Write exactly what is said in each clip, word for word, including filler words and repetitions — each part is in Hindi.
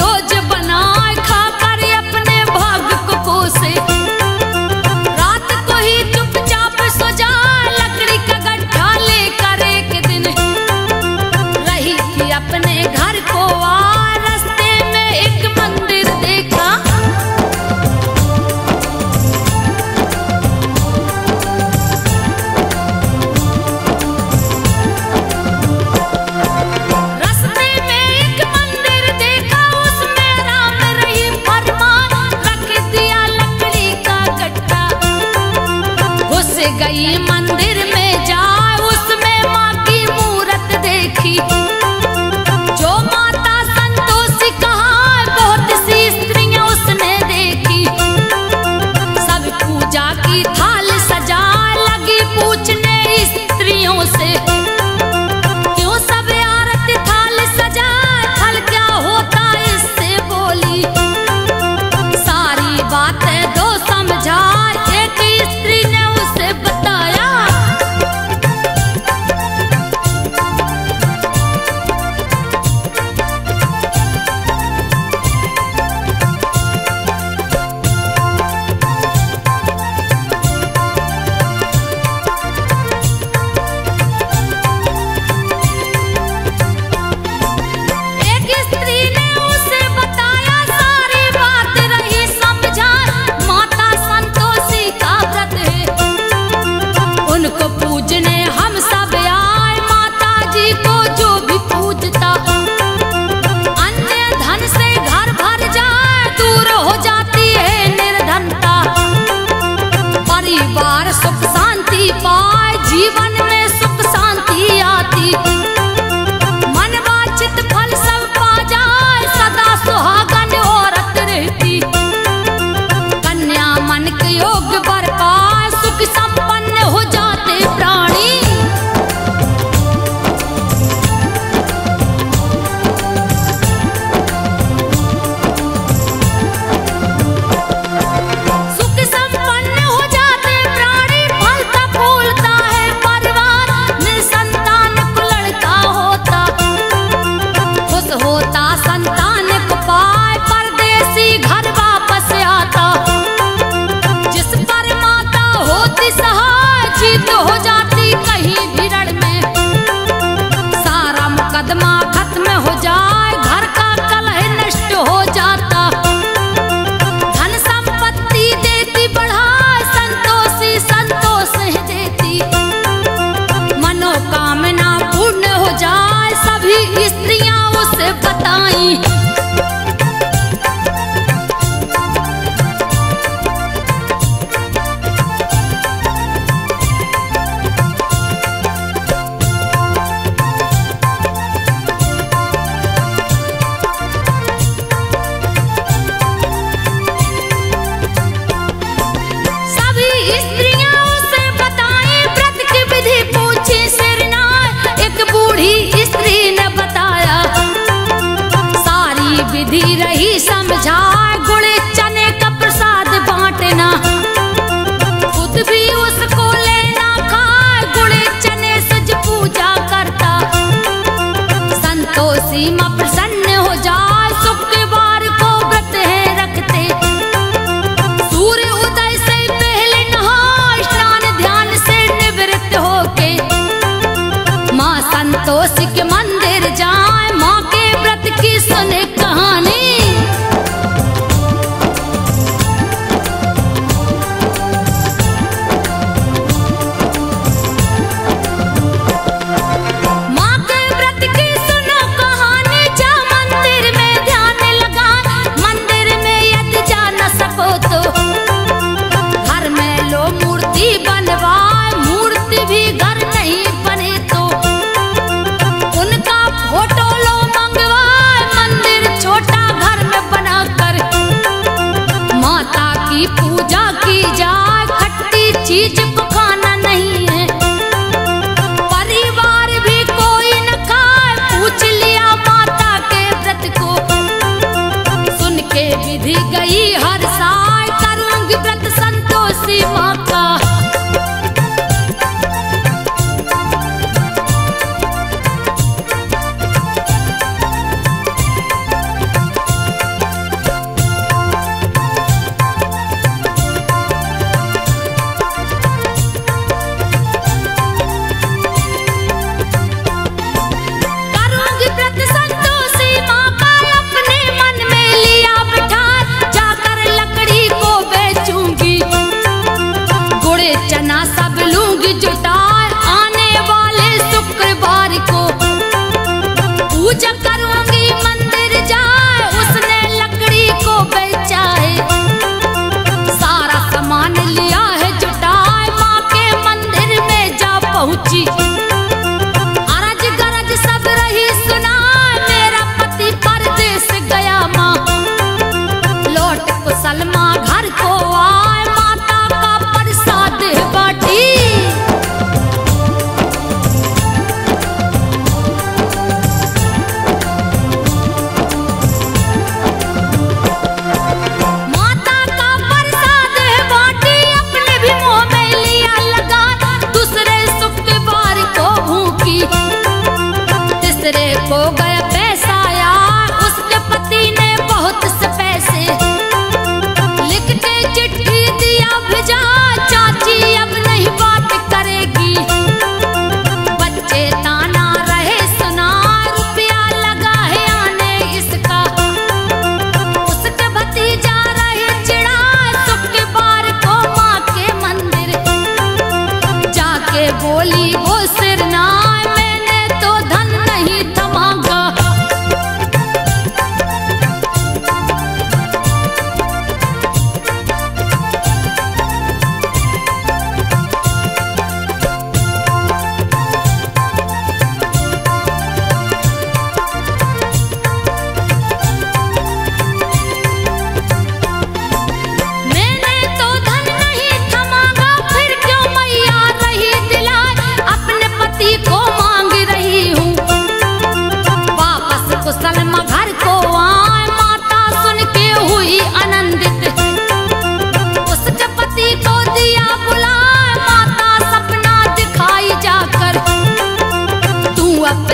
रोज बनाए खा कर अपने भाग को कोसे। रात को ही चुपचाप सो जा, लकड़ी का गड्ढा लेकर एक दिन रही थी अपने घर को आ। रास्ते में एक मंदिर देखा, गई मंदिर में जा, उसमें माँ की मूरत देखी। जो माता संतोषी कहा बहुत सी स्त्रियां उसने देखी। सब पूजा की थाल सजा, लगी पूछने स्त्रियों से क्यों सब आरती थाल सजा, फल क्या होता इससे बोली। सारी बातें दो समझा, एक स्त्री ने बताया। एक स्त्री ने उसे बताया, सारी बात रही समझा। माता संतोषी का व्रत है, उनको पूजने हम सब आए। माता जी को जो भी पूजता, अन्य धन से घर भर जाए, दूर हो जाती है निर्धनता। परिवार सुख शांति पाए, जीवन में सुख शांति आती। मन वांछित फल सब पा जाए, सदा सुहागन औरत रहती। कन्या मन के योग वर पाए, सुख संपन्न हो जाए प्राणी। सुख संपन्न हो जाते प्राणी, फलता फूलता है परिवार। निसंतान को लड़का होता, खुश होता संतान को पाए। परदेसी घर वापस आता, जिस पर माता होती सहाय। जीत हो जाती कहीं भीड़ में, सारा मुकदमा खत्म हो जाए। घर का कलह नष्ट हो जाता, धन संपत्ति देती बढ़ाए। संतोषी संतोष देती, मनोकामना पूर्ण हो जाए। सभी स्त्रियां उसे बताई। विधि रही समझाए, गुड़ चने का प्रसाद बांटना। खुद भी उसको लेना खाए, गुड़ चने से जो पूजा करता। संतोषी मां प्रसन्न हो जाए, शुक्रवार को व्रत है रखते। सूर्य उदय से पहले नहाए, स्नान ध्यान से निवृत्त होके। मां संतोषी के मंदिर जाए, मां के व्रत की सुने कहानी। माँ के व्रत की सुनो कहानी, जा मंदिर में ध्यान लगा। मंदिर में यदि जा न सको तो घर में लो मूर्ति बनवाए। मूर्ति भी घर नहीं बने तो उनका फोटो लो मंगवाए। मंदिर छोटा घर में बनाकर माता की पूजा की जाए। खट्टी चीज को खाना नहीं है, परिवार भी कोई न खाए। पूछ लिया माता के व्रत को, सुन के विधि गई हर साल। करूंगी व्रत संतोषी माँ का।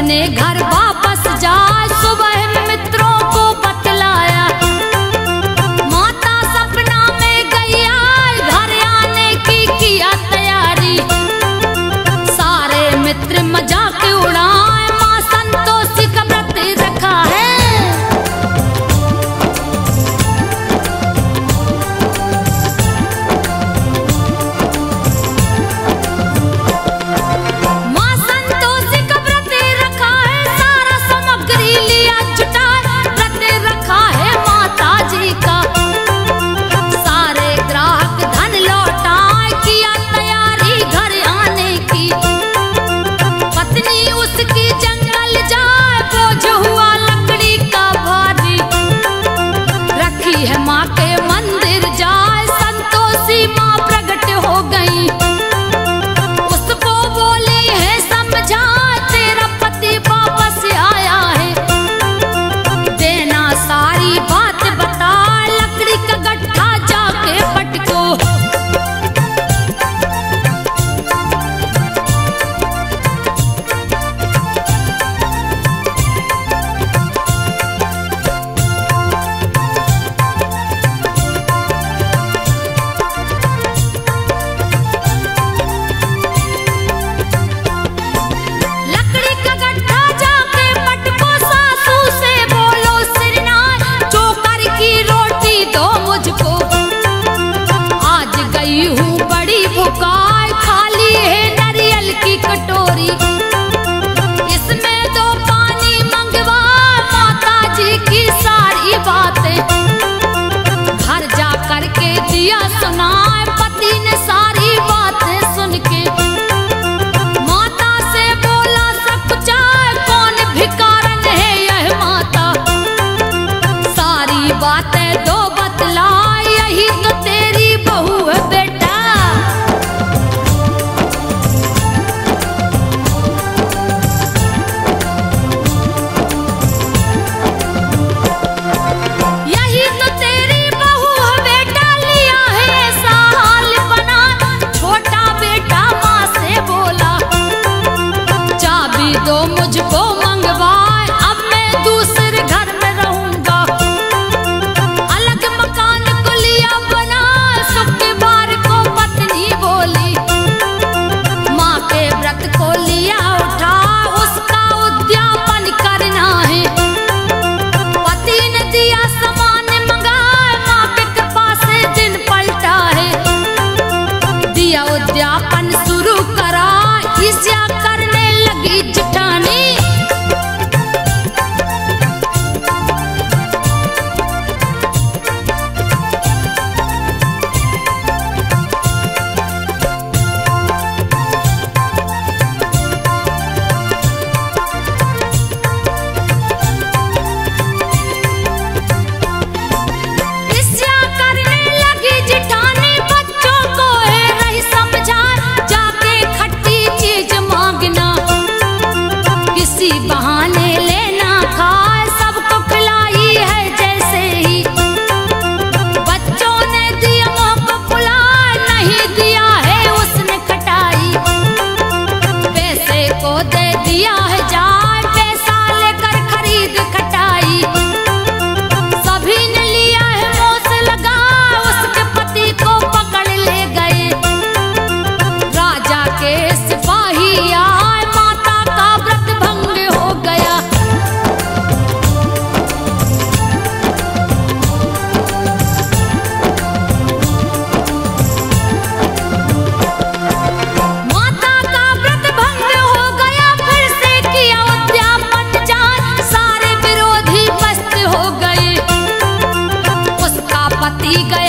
अपने घर वापस जा। सुबह मित्रों को बतलाया, माता सपना में गई आई, घर आने की किया तैयारी। सारे मित्र मजाक उड़ाए, माँ संतोषी का व्रत रखा है। ठीक है।